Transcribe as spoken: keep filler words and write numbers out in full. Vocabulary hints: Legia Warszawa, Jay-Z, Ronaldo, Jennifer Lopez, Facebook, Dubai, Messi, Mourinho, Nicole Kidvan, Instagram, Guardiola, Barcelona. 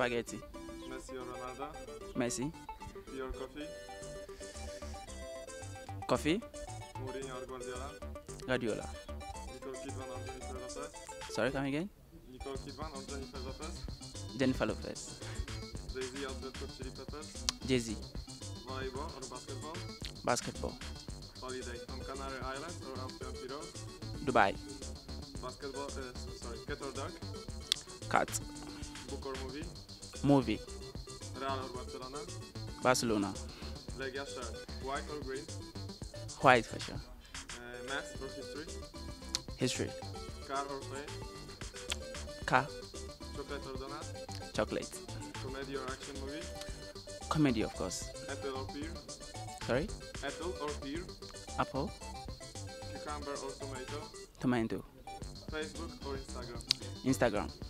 spaghetti? Messi or Ronaldo? Messi. Tea or coffee? Coffee. Mourinho or Guardiola? Guardiola. Nicole Kidvan or Jennifer Lopez? Sorry, come again? Nicole Kidvan or Jennifer Lopez? Jennifer Lopez. Jay-Z or Red Hot Chili Peppers? Jay-Z. Volleyball or basketball? Basketball. Holiday from Canary Islands or Amsterdam Hero? Dubai. Basketball, uh, sorry, cat or dog? Cat. Book or movie? Movie. Real or Barcelona? Barcelona. Legia shirt, white or green? White for sure. Uh, math or history? History. Car or plane? Car. Chocolate or donut? Chocolate. Comedy or action movie? Comedy, of course. Apple or pear? Sorry? Apple or pear? Apple. Cucumber or tomato? Tomato. Facebook or Instagram? Instagram.